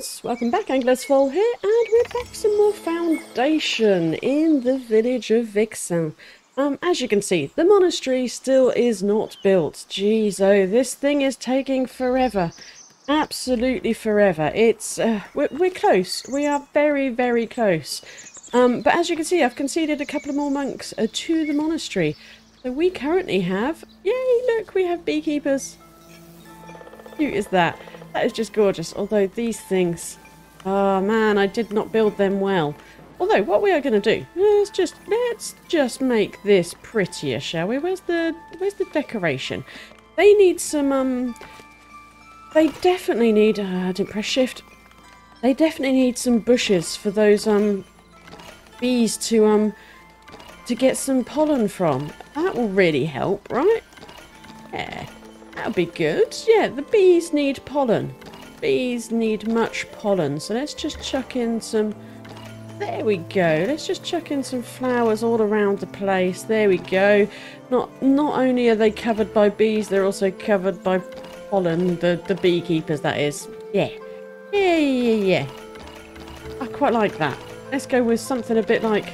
guys, welcome back. Anglaisefolle here, and we're back some more foundation in the village of Vixen. As you can see, the monastery still is not built. Jeez, oh, this thing is taking forever. Absolutely forever. It's we're close. We are very, very close. But as you can see, I've conceded a couple of more monks to the monastery. So we currently have, yay, look, we have beekeepers. How cute is that? That is just gorgeous, although these things, oh man, I did not build them well. Although, what we are going to do is just, let's just make this prettier, shall we? Where's the decoration? They need some, they definitely need, I didn't press shift. They definitely need some bushes for those, bees to get some pollen from. That will really help, right? Yeah. That'll be good. Yeah, the bees need pollen. Bees need much pollen. So let's just chuck in some... There we go. Let's just chuck in some flowers all around the place. There we go. Not only are they covered by bees, they're also covered by pollen. The beekeepers, that is. Yeah. Yeah. I quite like that. Let's go with something a bit like...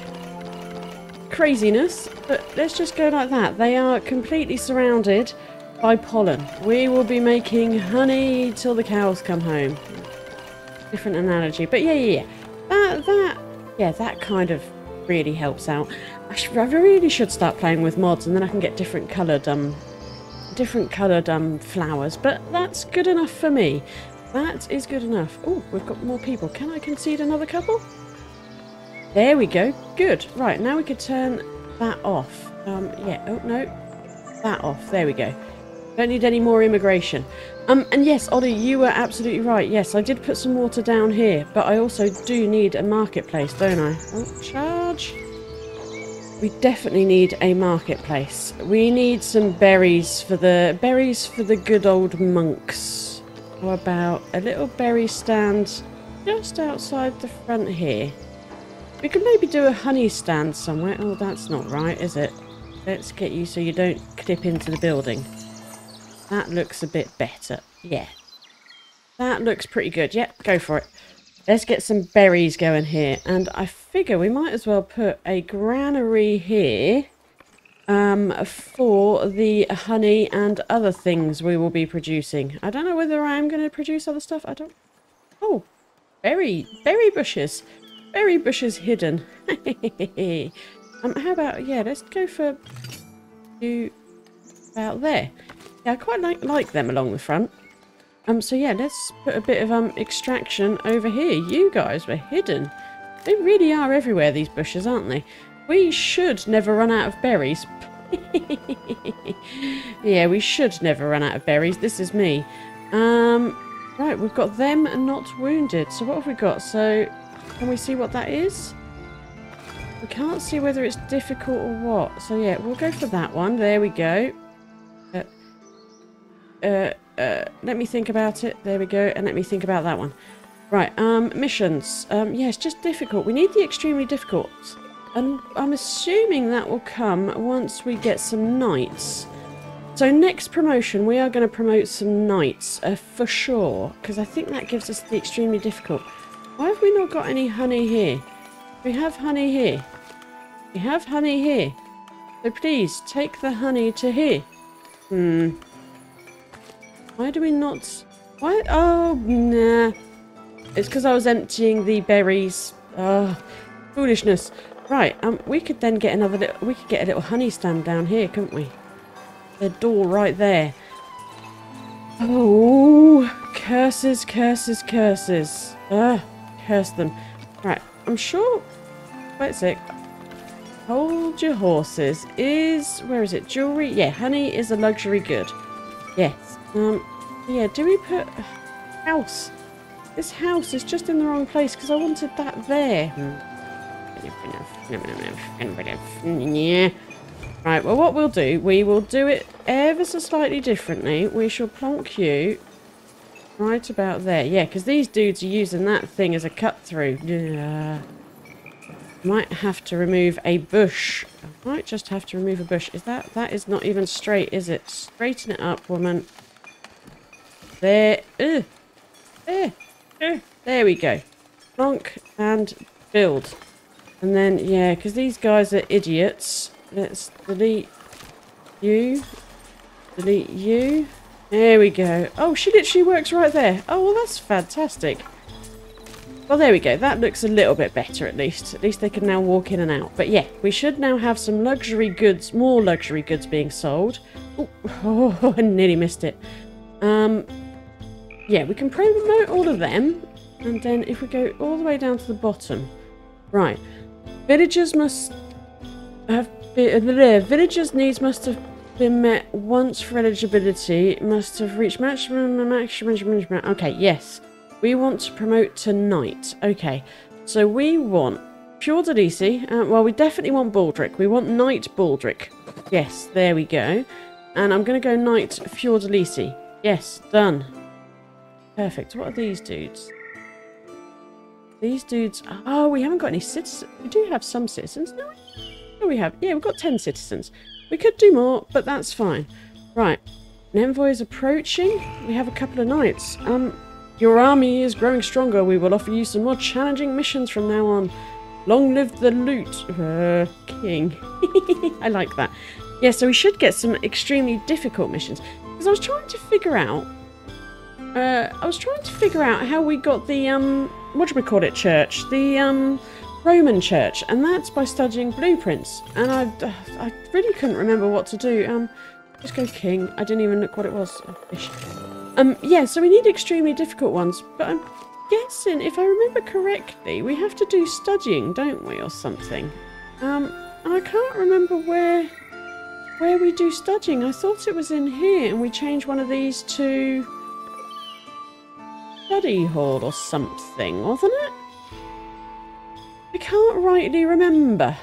craziness. But let's just go like that. They are completely surrounded... by pollen. We will be making honey till the cows come home. Different analogy, but yeah. That kind of really helps out. I really should start playing with mods, and then I can get different coloured flowers. But that's good enough for me. That is good enough. Oh, we've got more people. Can I concede another couple? There we go. Good. Right, now we could turn that off. Oh no, that off. There we go. Don't need any more immigration. And yes, Ollie, you were absolutely right. Yes, I did put some water down here, but I also do need a marketplace, don't I? Oh, charge. We definitely need a marketplace. We need some berries for the good old monks. How about a little berry stand just outside the front here? We could maybe do a honey stand somewhere. Oh, that's not right, is it? Let's get you so you don't clip into the building. That looks a bit better. Yeah. That looks pretty good. Yep, go for it. Let's get some berries going here. And I figure we might as well put a granary here for the honey and other things we will be producing. I don't know whether I am going to produce other stuff. I don't... Oh, berry bushes. Berry bushes hidden. How about... Yeah, let's go for... About there. Yeah, I quite like them along the front. So yeah, let's put a bit of extraction over here. You guys were hidden. They really are everywhere, these bushes, aren't they? We should never run out of berries. Yeah, we should never run out of berries. This is me. Right, we've got them and not wounded. So what have we got? So can we see what that is? We can't see whether it's difficult or what. So yeah, we'll go for that one. There we go. Let me think about it. There we go. And let me think about that one. Right, missions. Yeah, it's just difficult. We need the extremely difficult. And I'm assuming that will come once we get some knights. So next promotion, we are going to promote some knights, for sure. Because I think that gives us the extremely difficult. Why have we not got any honey here? We have honey here. We have honey here. So please, take the honey to here. Why do we not... Why? Oh, nah. It's because I was emptying the berries. Oh, foolishness. Right, we could then get another little... We could get a little honey stand down here, couldn't we? The door right there. Oh, curses. Curse them. Right, I'm sure... Wait a sec. Hold your horses. Where is it? Jewelry? Yeah, honey is a luxury good. Yes. Yeah, do we put house? This house is just in the wrong place because I wanted that there. Yeah. Right, well, what we'll do, we will do it ever so slightly differently. We shall plonk you right about there. Yeah, because these dudes are using that thing as a cut through. Yeah. Might have to remove a bush. I might just have to remove a bush. Is that... That is not even straight, is it? Straighten it up, woman. There. There we go. Plonk and build. And then, yeah, because these guys are idiots. Let's delete you. Delete you. There we go. Oh, she literally works right there. Oh, well, that's fantastic. Well, there we go. That looks a little bit better, at least. At least they can now walk in and out. But yeah, we should now have some luxury goods, more luxury goods being sold. Ooh, oh, I nearly missed it. Yeah, we can promote all of them. And then if we go all the way down to the bottom. Right. Villagers must have been... Villagers' needs must have been met once for eligibility. Must have reached maximum. Okay, yes. We want to promote tonight. Okay, so we want Fiordelise. Well, we definitely want Baldrick. We want Knight Baldrick. Yes, there we go. And I'm going to go Knight Fiordelise. Yes, done. Perfect. What are these dudes? These dudes... Oh, we haven't got any citizens. We do have some citizens, don't we? Oh, we have. Yeah, we've got 10 citizens. We could do more, but that's fine. Right. An envoy is approaching. We have a couple of knights. Your army is growing stronger. We will offer you some more challenging missions from now on. Long live the loot king. I like that. Yeah, so we should get some extremely difficult missions. Because I was trying to figure out... how we got the, whatchamacallit church. The, Roman church. And that's by studying blueprints. And I really couldn't remember what to do. Just go king. I didn't even look what it was. Oh, fish. Yeah, so we need extremely difficult ones, but I'm guessing, if I remember correctly, we have to do studying, don't we, or something? And I can't remember where we do studying. I thought it was in here, and we changed one of these to study hall or something, wasn't it? I can't rightly remember.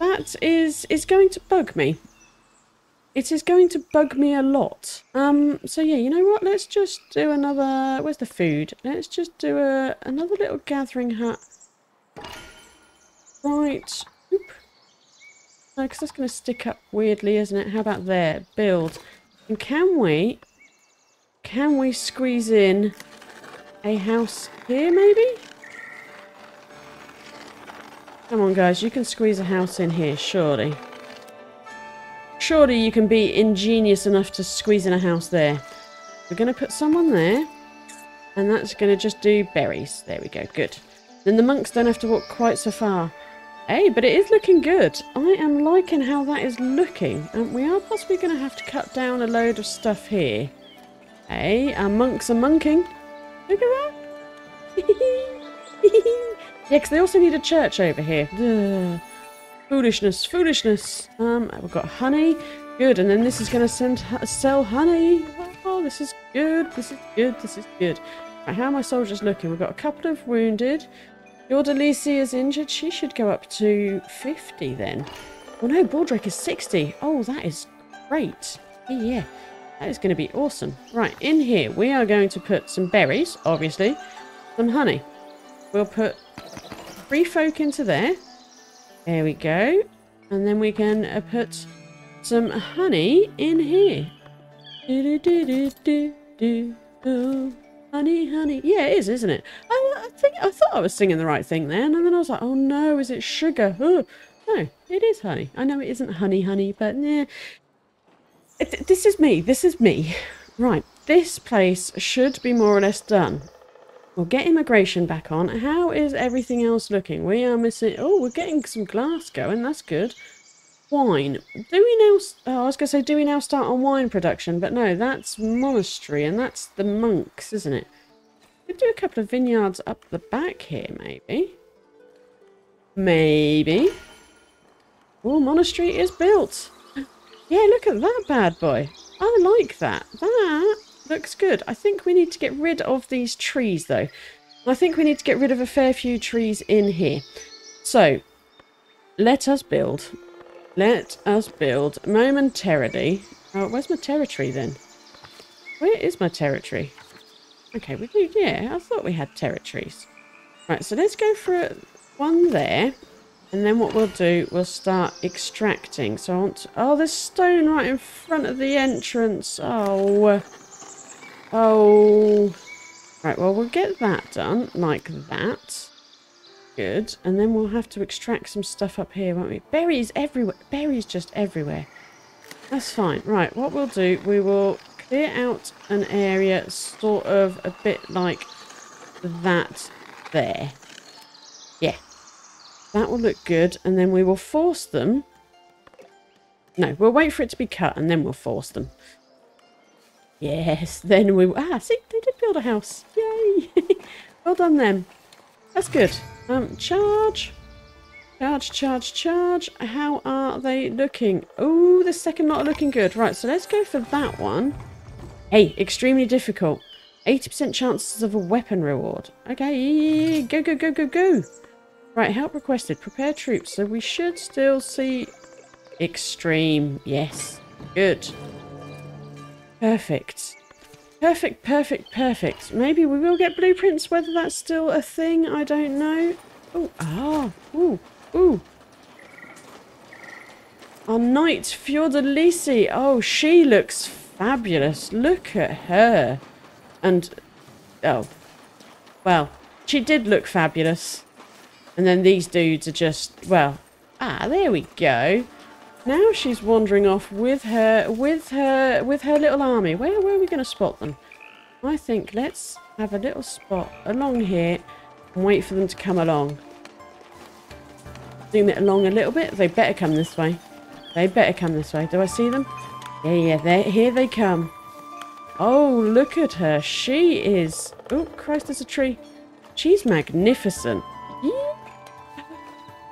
That is going to bug me. It is going to bug me a lot. So yeah, you know what? Let's just do another... Where's the food? Let's just do another little gathering hut. Right. Oop. No, because that's going to stick up weirdly, isn't it? How about there? Build. And can we squeeze in a house here, maybe? Come on, guys. You can squeeze a house in here, surely. Surely you can be ingenious enough to squeeze in a house there. We're going to put someone there. And that's going to just do berries. There we go. Good. Then the monks don't have to walk quite so far. Hey, but it is looking good. I am liking how that is looking. And we are possibly going to have to cut down a load of stuff here. Hey, our monks are monking. Look at that. Yeah, because they also need a church over here. Ugh. Foolishness, foolishness. We've got honey. Good, and then this is going to sell honey. Oh, this is good, this is good, this is good. Right, how are my soldiers looking? We've got a couple of wounded. Fiordelise is injured. She should go up to 50 then. Oh no, Baldrick is 60. Oh, that is great. Yeah, that is going to be awesome. Right, in here, we are going to put some berries, obviously. Some honey. We'll put 3 folk into there. There we go. And then we can put some honey in here. Do, do, do, do, do, do. Honey, honey. Yeah, it is, isn't it? I thought I was singing the right thing then. And then I was like, oh no, is it sugar? Oh, no, it is honey. I know it isn't honey, honey, but yeah. This is me. This is me. Right. This place should be more or less done. We'll get immigration back on. How is everything else looking? We are missing... Oh, we're getting some glass going. That's good. Wine. Do we now... Oh, I was going to say, do we now start on wine production? But no, that's monastery, and that's the monks, isn't it? We could do a couple of vineyards up the back here, maybe. Maybe. Oh, monastery is built. Yeah, look at that bad boy. I like that. That... looks good. I think we need to get rid of these trees, though. I think we need to get rid of a fair few trees in here. So, let us build. Let us build momentarily. Oh, where's my territory, then? Where is my territory? Okay, we do, yeah, I thought we had territories. Right, so let's go for one there. And then what we'll do, we'll start extracting. So I want to... Oh, there's stone right in front of the entrance. Oh... Right, well, we'll get that done, like that. Good. And then we'll have to extract some stuff up here, won't we? Berries everywhere. Berries just everywhere. That's fine. Right, what we'll do, we will clear out an area sort of a bit like that there. Yeah. That will look good. And then we will force them. No, we'll wait for it to be cut and then we'll force them. Yes, then we... Ah, see, they did build a house. Yay! Well done, them. That's good. Charge. Charge, charge, charge. How are they looking? Oh, the second lot are looking good. Right, so let's go for that one. Hey, extremely difficult. 80% chances of a weapon reward. Okay, go, go, go, go, go. Right, help requested. Prepare troops. So we should still see extreme. Yes, good. Perfect. Perfect, perfect, perfect. Maybe we will get blueprints, whether that's still a thing, I don't know. Oh, ah, ooh, ooh. Our knight, Fiordelise. Oh, she looks fabulous. Look at her. And, oh, well, she did look fabulous. And then these dudes are just, well, ah, there we go. Now she's wandering off with her little army. Where are we going to spot them? I think let's have a little spot along here and wait for them to come along. Zoom it along a little bit. They better come this way. They better come this way. Do I see them? Yeah, yeah, here they come. Oh, look at her. She is... Oh, Christ, there's a tree. She's magnificent.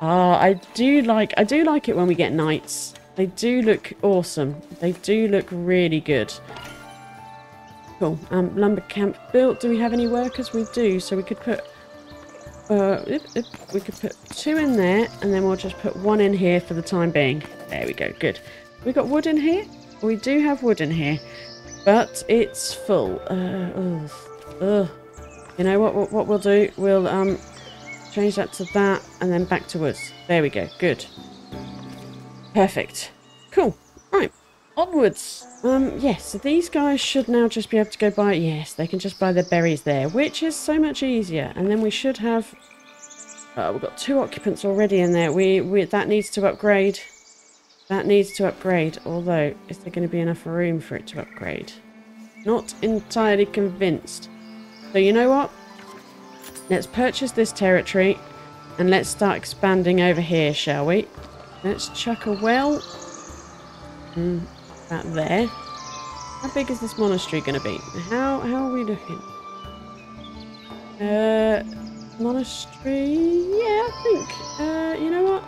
Ah, I do like it when we get knights. They do look awesome. They do look really good. Cool. Lumber camp built. Do we have any workers? We do. So we could put two in there, and then we'll just put one in here for the time being. There we go. Good. We got wood in here. We do have wood in here, but it's full. You know what we'll do? We'll change that to that, and then back to woods. There we go. Good. Perfect. Cool. Right. Onwards. Yeah, so these guys should now just be able to go buy... Yes, they can just buy their berries there, which is so much easier. And then we should have... we've got two occupants already in there. That needs to upgrade. That needs to upgrade. Although, is there going to be enough room for it to upgrade? Not entirely convinced. So you know what? Let's purchase this territory and let's start expanding over here, shall we? Let's chuck a well. That there. How big is this monastery going to be? How are we looking? Monastery? Yeah, I think. You know what?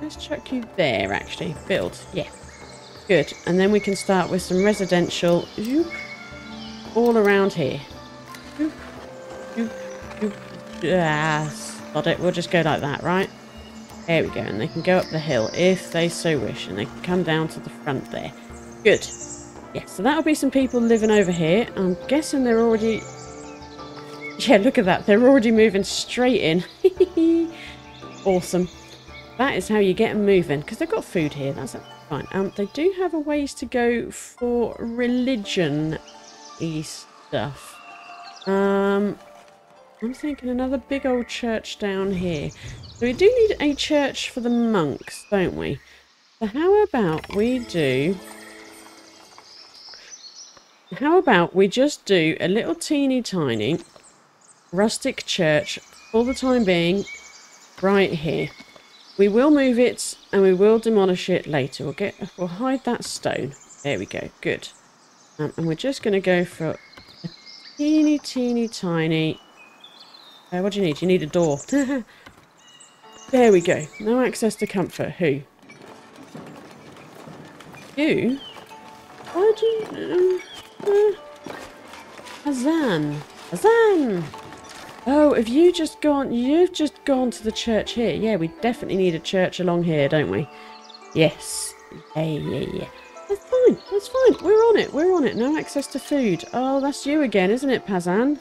Let's chuck you there, actually. Build. Yeah. Good. And then we can start with some residential all around here. Yes, got it. We'll just go like that, right? There we go, and they can go up the hill if they so wish, and they can come down to the front there. Good. Yeah, so that'll be some people living over here. I'm guessing they're already... Yeah, look at that. They're already moving straight in. Awesome. That is how you get them moving, because they've got food here. That's fine. They do have a ways to go for religion-y stuff. I'm thinking another big old church down here. So we do need a church for the monks, don't we? So how about we just do a little teeny tiny rustic church for the time being right here. We will move it and we will demolish it later. We'll hide that stone. There we go. Good. And we're just going to go for a teeny tiny... what do you need? You need a door. There we go. No access to comfort. Who? You? Why do you... Pazan. Pazan! Oh, have you just gone... You've just gone to the church here. Yeah, we definitely need a church along here, don't we? Yes. Yeah. That's fine. That's fine. We're on it. We're on it. No access to food. Oh, that's you again, isn't it, Pazan?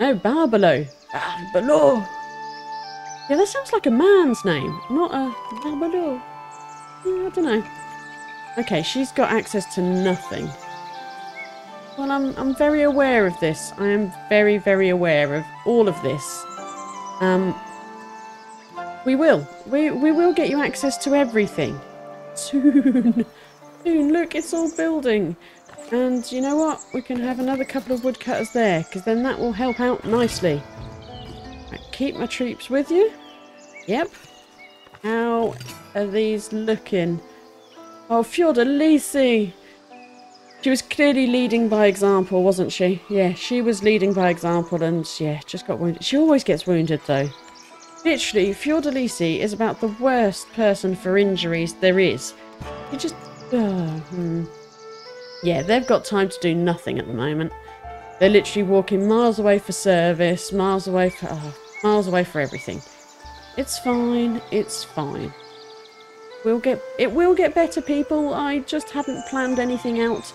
No, Barbalo. Barbalo. Yeah, that sounds like a man's name, not a Barbalo. Yeah, I don't know. Okay, she's got access to nothing. Well, I'm very aware of this. I am very, very aware of all of this. We will get you access to everything. Soon. Soon, look, it's all building. And you know what? We can have another couple of woodcutters there, because then that will help out nicely. Right, keep my troops with you. Yep. How are these looking? Oh, Fiordelise! She was clearly leading by example, wasn't she? Yeah, she was leading by example and, yeah, just got wounded. She always gets wounded, though. Literally, Fiordelise is about the worst person for injuries there is. You just... Yeah, they've got time to do nothing at the moment. They're literally walking miles away for service, miles away for everything. It's fine, it's fine. It will get better, people. I just haven't planned anything out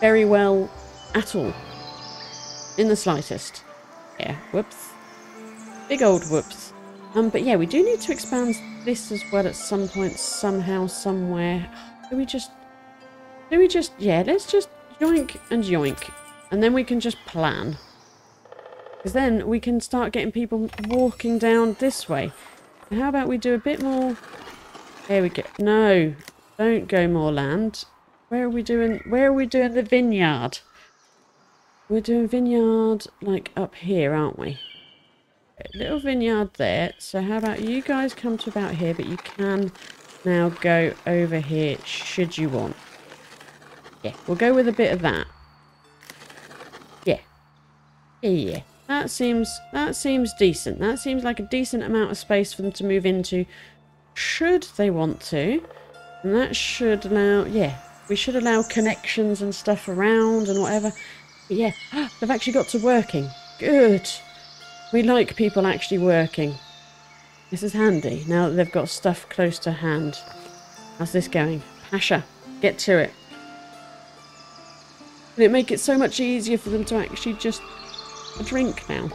very well at all. In the slightest. Yeah, whoops. Big old whoops. But yeah, we do need to expand this as well at some point, somehow, somewhere. Yeah, let's just yoink. And then we can just plan. Because then we can start getting people walking down this way. How about we do a bit more... There we go. No, don't go more land. Where are we doing the vineyard? We're doing vineyard like up here, aren't we? A little vineyard there. So how about you guys come to about here, but you can now go over here should you want. Yeah, we'll go with a bit of that. Yeah. Yeah. That seems decent. That seems like a decent amount of space for them to move into. Should they want to, and that should allow, yeah, we should allow connections and stuff around and whatever. But yeah, they've actually got to working. Good. We like people actually working. This is handy now that they've got stuff close to hand. How's this going? Pasha, get to it. And it make it so much easier for them to actually just drink now.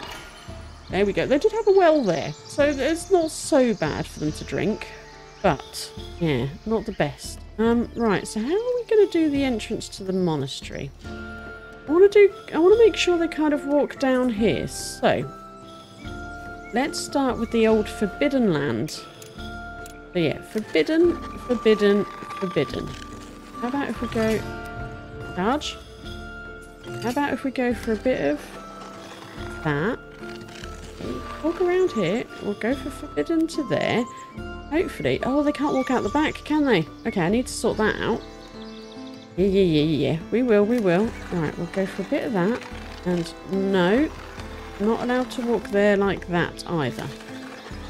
There we go. They did have a well there, so it's not so bad for them to drink. But, yeah, not the best. Right, so how are we going to do the entrance to the monastery? I want to make sure they kind of walk down here. So, let's start with the old forbidden land. But yeah, forbidden. How about if we go... Charge? How about if we go for a bit of that? Walk around here. We'll go for forbidden to there. Hopefully. Oh, they can't walk out the back, can they? Okay, I need to sort that out. Yeah. We will. Alright, we'll go for a bit of that. And no, not allowed to walk there like that either.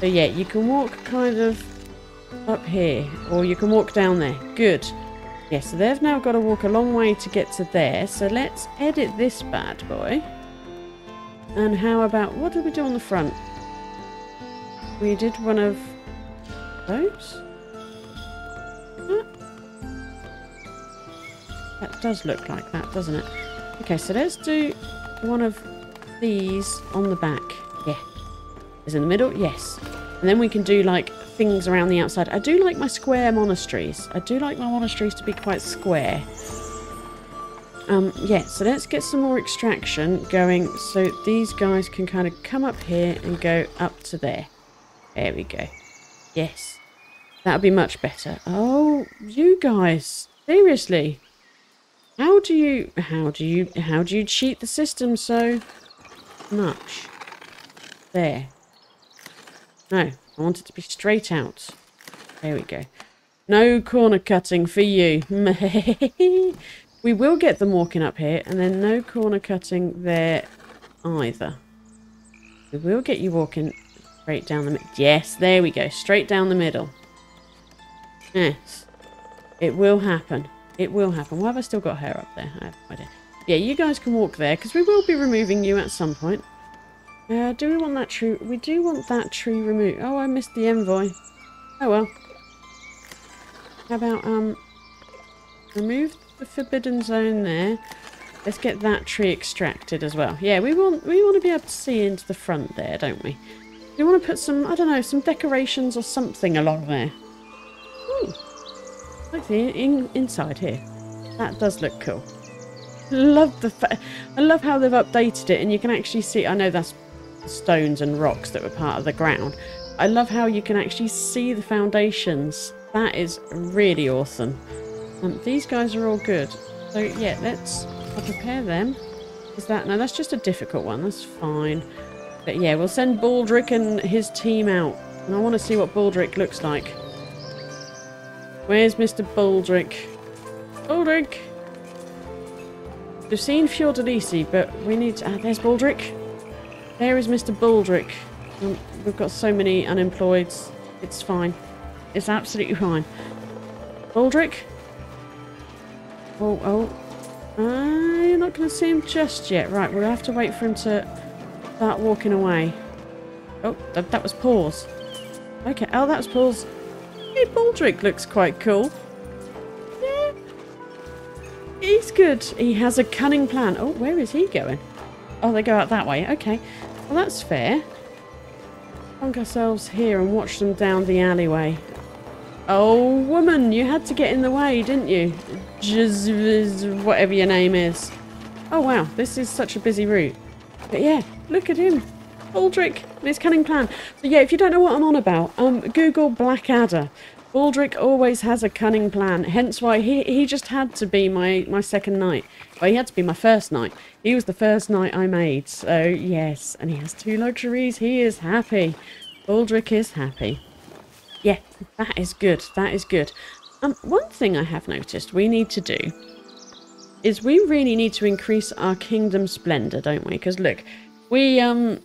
So yeah, you can walk kind of up here. Or you can walk down there. Good. Yeah, so they've now got to walk a long way to get to there. So let's edit this bad boy. And how about... What did we do on the front? We did one of those. That does look like that, doesn't it? Okay, so let's do one of these on the back. Yeah. Is in the middle? Yes. And then we can do, like, things around the outside. I do like my square monasteries. I do like my monasteries to be quite square. Yeah, so let's get some more extraction going so these guys can kind of come up here and go up to there. There we go. Yes. That'll be much better. Oh, you guys. Seriously. How do you cheat the system so much? There. No, I want it to be straight out. There we go. No corner cutting for you. We will get them walking up here, and then no corner cutting there either. We will get you walking straight down the middle. Yes, there we go. Straight down the middle. Yes. It will happen. It will happen. Why have I still got hair up there? I have no idea. Yeah, you guys can walk there, because we will be removing you at some point. Do we want that tree? We do want that tree removed. Oh, I missed the envoy. Oh, well. How about, remove... the forbidden zone there. Let's get that tree extracted as well. Yeah, we want to be able to see into the front there, don't we? We want to put some, I don't know, some decorations or something along there. Ooh, like the inside here. That does look cool. love the fact, I love how they've updated it and you can actually see, I know that's stones and rocks that were part of the ground. I love how you can actually see the foundations. That is really awesome. These guys are all good. So yeah, I'll prepare them. Is that, no, that's just a difficult one, that's fine. But yeah, we'll send Baldrick and his team out. And I want to see what Baldrick looks like. Where's Mr. Baldrick? Baldrick! We've seen Fiordelise, but we need to... Ah, there's Baldrick. There is Mr. Baldrick. We've got so many unemployed. It's fine. It's absolutely fine. Baldrick? Oh, oh. I'm not going to see him just yet. Right, we'll have to wait for him to start walking away. Oh, that was pause. Okay, oh, that was pause. Hey, Baldrick looks quite cool. He's good. He has a cunning plan. Oh, where is he going? Oh, they go out that way. Okay. Well, that's fair. Plunk ourselves here and watch them down the alleyway. Oh, woman, you had to get in the way, didn't you? Just whatever your name is. Oh, wow. This is such a busy route. But yeah, look at him. Baldrick and his cunning plan. So yeah, if you don't know what I'm on about, Google Black Adder. Baldrick always has a cunning plan, hence why he just had to be my second knight. Well, he had to be my first knight. He was the first knight I made, so yes. And he has two luxuries. He is happy. Baldrick is happy. Yeah, that is good. That is good. One thing I have noticed we need to do is we really need to increase our kingdom splendour, don't we? Because look, we want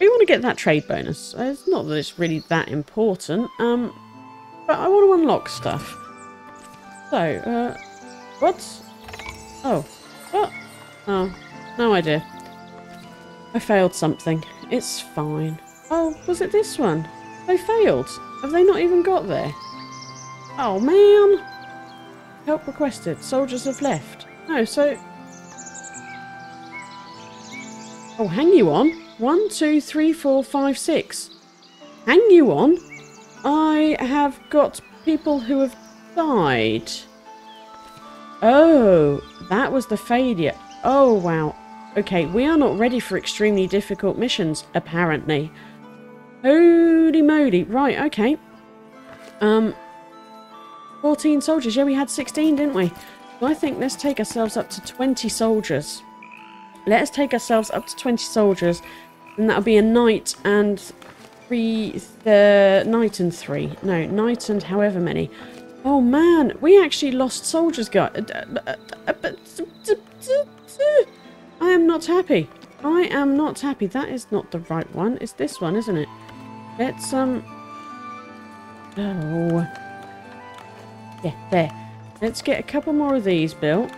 to get that trade bonus. It's not that it's really that important. But I want to unlock stuff. So, what? Oh, what? Oh, no idea. I failed something. It's fine. Oh, was it this one? They failed. Have they not even got there? Oh, man. Help requested. Soldiers have left. No, so... Oh, hang you on. 1, 2, 3, 4, 5, 6. Hang you on. I have got people who have died. Oh, that was the failure. Oh, wow. Okay, we are not ready for extremely difficult missions, apparently. Holy moly. Right, okay. 14 soldiers. Yeah, we had 16, didn't we? So I think let's take ourselves up to 20 soldiers. Let's take ourselves up to 20 soldiers. And that'll be a knight and... Knight and 3. No, knight and however many. Oh man, we actually lost soldiers, guys. I am not happy. I am not happy. That is not the right one. It's this one, isn't it? Let's, Oh. Yeah, there. Let's get a couple more of these built.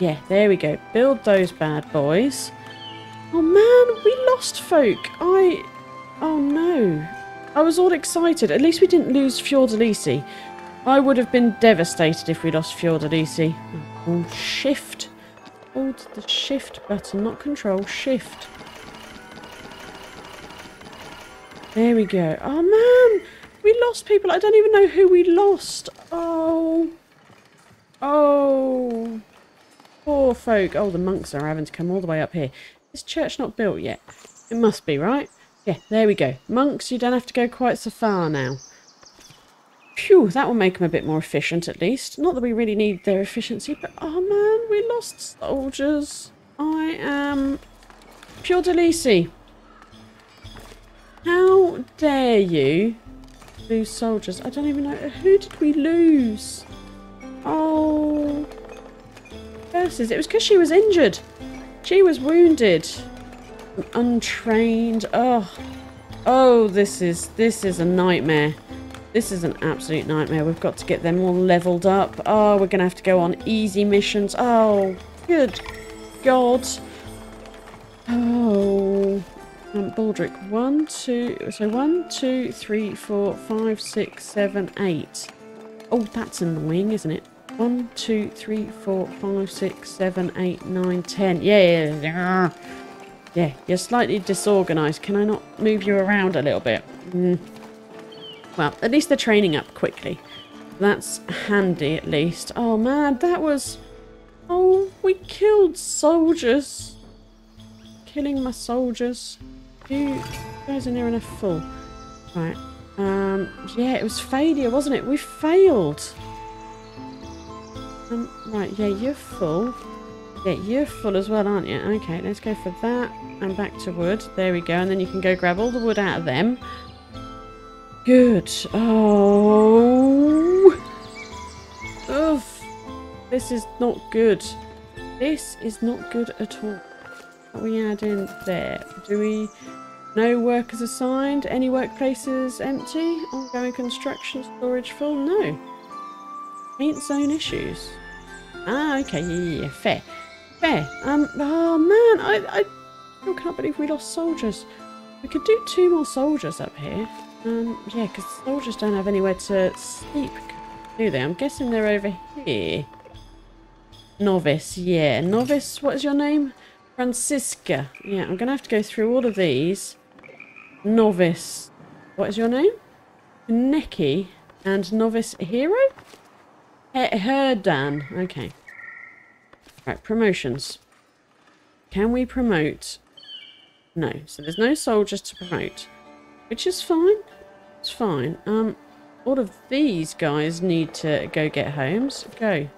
Yeah, there we go. Build those bad boys. Oh man, we lost folk. Oh no. I was all excited. At least we didn't lose Fiordelise. I would have been devastated if we lost Fiordelise. Oh, shift. Hold the shift button, not control. Shift. There we go. Oh man, we lost people. I don't even know who we lost. Oh. Oh. Poor folk. Oh, the monks are having to come all the way up here. This church not built yet? It must be, right? Yeah, there we go. Monks, you don't have to go quite so far now. Phew, that will make them a bit more efficient at least. Not that we really need their efficiency, but oh man, we lost soldiers. I am... Fiordelise. How dare you lose soldiers? I don't even know. Who did we lose? Oh... Curses. It was because she was injured. She was wounded. Untrained. Oh. Oh, this is a nightmare. This is an absolute nightmare. We've got to get them all leveled up. Oh, we're going to have to go on easy missions. Oh, good God. Oh. Baldrick. 1, 2. So 1, 2, 3, 4, 5, 6, 7, 8. Oh, that's annoying, isn't it? 1, 2, 3, 4, 5, 6, 7, 8, 9, 10. Yeah. Yeah, you're slightly disorganised. Can I not move you around a little bit? Well, at least they're training up quickly. That's handy at least. Oh man, that was... Oh, we killed soldiers. Killing my soldiers. You guys are near enough full. Right. Yeah, it was failure, wasn't it? We failed. Right, yeah, you're full. Yeah, you're full as well, aren't you? Okay, let's go for that. And back to wood. There we go. And then you can go grab all the wood out of them. Good. Oh. Ugh. This is not good. This is not good at all. What are we adding there? Do we... No workers assigned? Any workplaces empty? Ongoing construction storage full? No. Paint zone issues. Ah, okay. Yeah. Fair. Fair. Oh, man. I still can't believe we lost soldiers. We could do 2 more soldiers up here. Yeah, because soldiers don't have anywhere to sleep, do they? I'm guessing they're over here. Novice. Yeah. Novice. What is your name? Francisca. Yeah, I'm going to have to go through all of these. Novice. What is your name? Nikki. And Novice Hero? Herdan. Okay. Right, promotions. Can we promote? No. So there's no soldiers to promote. Which is fine. It's fine. All of these guys need to go get homes. Go.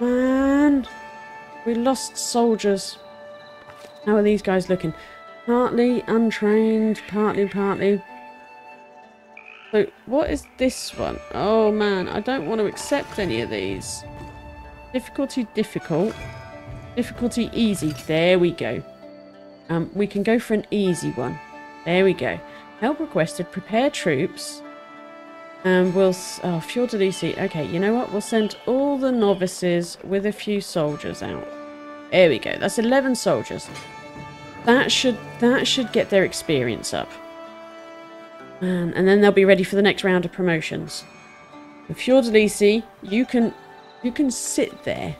Man. We lost soldiers. How are these guys looking? Partly untrained. Partly. So, what is this one? Oh, man. I don't want to accept any of these. Difficulty, difficult. Difficulty, easy. There we go. We can go for an easy one. There we go. Help requested. Prepare troops. And we'll... Oh, Fiordelise. Okay, you know what? We'll send all the novices with a few soldiers out. There we go. That's 11 soldiers. That should get their experience up. Man, and then they'll be ready for the next round of promotions. And Fiordelise, you can sit there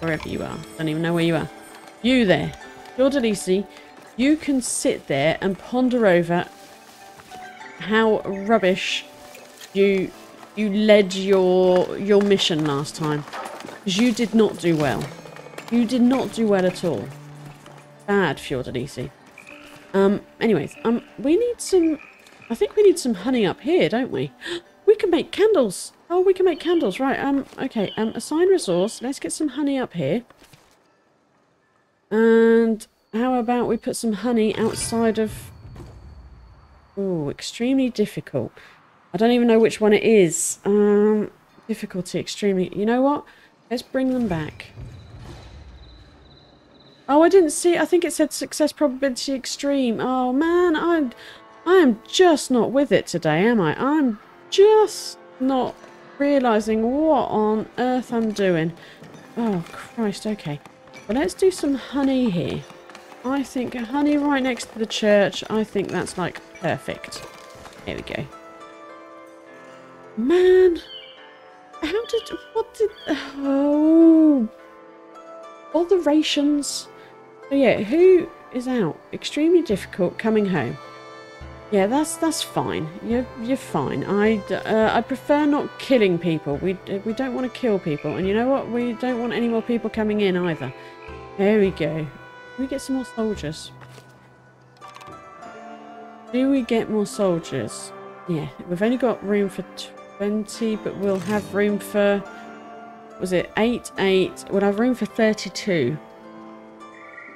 wherever you are. I don't even know where you are. You there. Fiordelise, you can sit there and ponder over how rubbish you led your mission last time. Because you did not do well. You did not do well at all. Bad, Fiordelise. Anyways, we need some... I think we need some honey up here, don't we? We can make candles! Oh, we can make candles, right, okay, assign resource, let's get some honey up here. And how about we put some honey outside of... Ooh, extremely difficult. I don't even know which one it is. Difficulty, extremely... You know what? Let's bring them back. Oh, I didn't see it. I think it said success probability extreme. Oh, man, I am just not with it today, am I? I'm just not realising what on earth I'm doing. Oh, Christ, okay. Well, let's do some honey here. I think honey right next to the church, I think that's, like, perfect. Here we go. Man! Oh! Botherations. So, yeah, who is out? Extremely difficult coming home. Yeah, that's fine. You're fine. I prefer not killing people. We don't want to kill people, and you know what? We don't want any more people coming in either. There we go. Can we get some more soldiers? Do we get more soldiers? Yeah, we've only got room for 20, but we'll have room for... Was it 8? We'll have room for 32.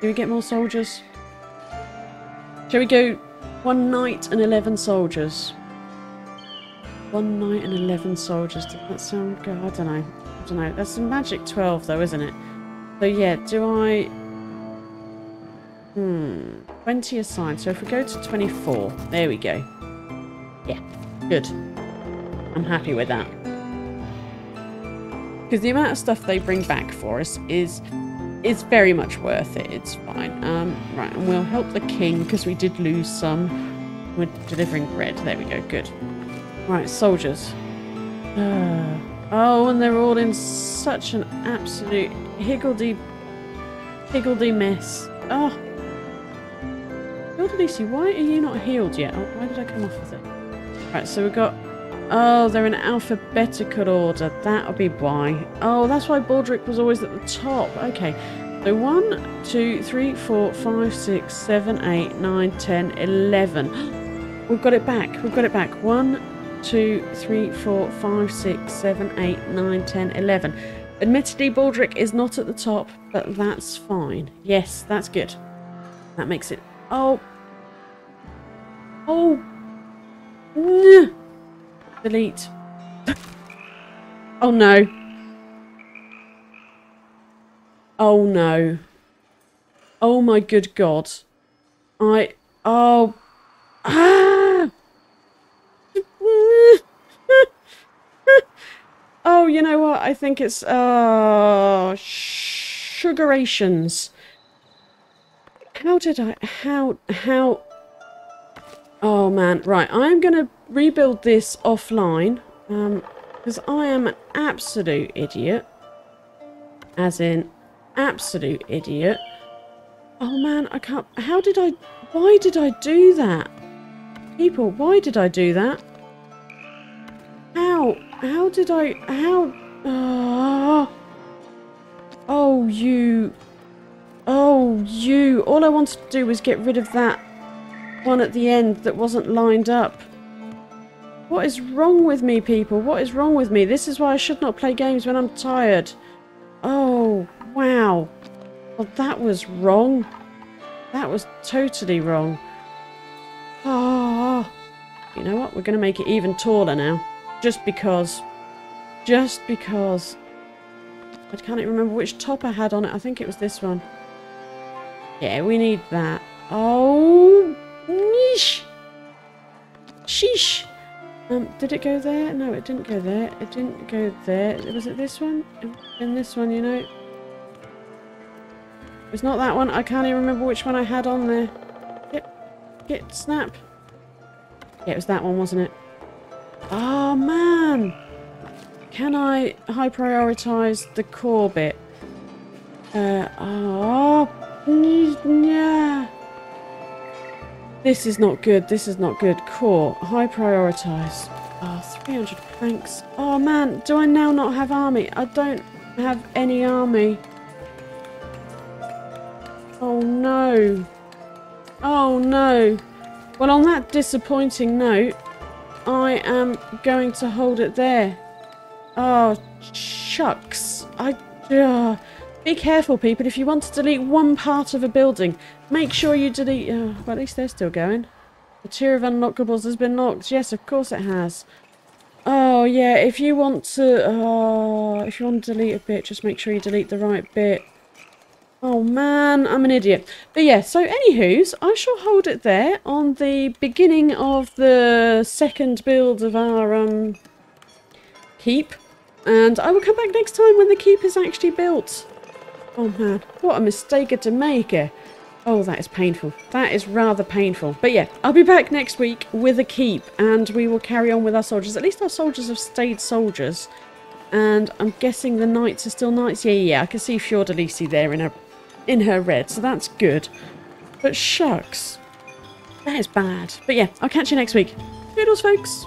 Do we get more soldiers? Shall we go... 1 knight and 11 soldiers. 1 knight and 11 soldiers. Does that sound good? I don't know. I don't know. That's some magic 12 though, isn't it? So yeah, do I... 20 assigned. So if we go to 24. There we go. Yeah. Good. I'm happy with that. Because the amount of stuff they bring back for us is... It's very much worth it. It's fine. Right, and we'll help the king because we did lose some. We're delivering bread. There we go. Good. Right, soldiers. Oh, and they're all in such an absolute higgledy mess. Oh, Fiordelise, why are you not healed yet? Oh, why did I come off with it? Right, so we've got Oh, they're in alphabetical order. That'll be why. Oh, that's why Baldrick was always at the top. Okay. So 1, 2, 3, 4, 5, 6, 7, 8, 9, 10, 11. We've got it back. We've got it back. 1, 2, 3, 4, 5, 6, 7, 8, 9, 10, 11. Admittedly, Baldrick is not at the top, but that's fine. Yes, that's good. That makes it... Oh. Oh. Nah. Delete. Oh, no. Oh no. Oh my good God. Oh. Ah! Oh, you know what? I think it's... sugarations. How did I... How... Oh man. Right, I'm going to rebuild this offline. Because I am an absolute idiot. As in... absolute idiot. Oh man, I can't. Why did I do that? People, why did I do that? How did I? Oh, you. Oh, you. All I wanted to do was get rid of that one at the end that wasn't lined up. What is wrong with me, people? What is wrong with me? This is why I should not play games when I'm tired. Oh. Wow. Well, that was wrong. That was totally wrong. Ah. Oh. You know what? We're going to make it even taller now. Just because. Just because. I can't even remember which top I had on it. I think it was this one. Yeah, we need that. Oh. Yeesh. Sheesh. Did it go there? No, it didn't go there. It didn't go there. Was it this one? And this one, you know? It's not that one. I can't even remember which one I had on there. Get snap. Yeah, it was that one, wasn't it? Oh, man. Can I high prioritize the core bit? Yeah. This is not good. This is not good. Core. High prioritize. Oh, 300 planks. Oh, man. Do I now not have army? I don't have any army. Oh no. Oh no. Well, on that disappointing note, I am going to hold it there. Oh, shucks. Be careful, people. If you want to delete one part of a building, make sure you delete... well, at least they're still going. The tier of unlockables has been locked. Yes, of course it has. Oh, yeah. If you want to... if you want to delete a bit, just make sure you delete the right bit. Oh man, I'm an idiot. But yeah, so anywho's, I shall hold it there on the beginning of the second build of our keep. And I will come back next time when the keep is actually built. Oh man, what a mistake to make. Oh, that is painful. That is rather painful. But yeah, I'll be back next week with a keep and we will carry on with our soldiers. At least our soldiers have stayed soldiers. And I'm guessing the knights are still knights. Yeah, yeah, I can see Fiordelise there in a... in her red, so that's good. But shucks, that is bad. But yeah, I'll catch you next week. Toodles, folks.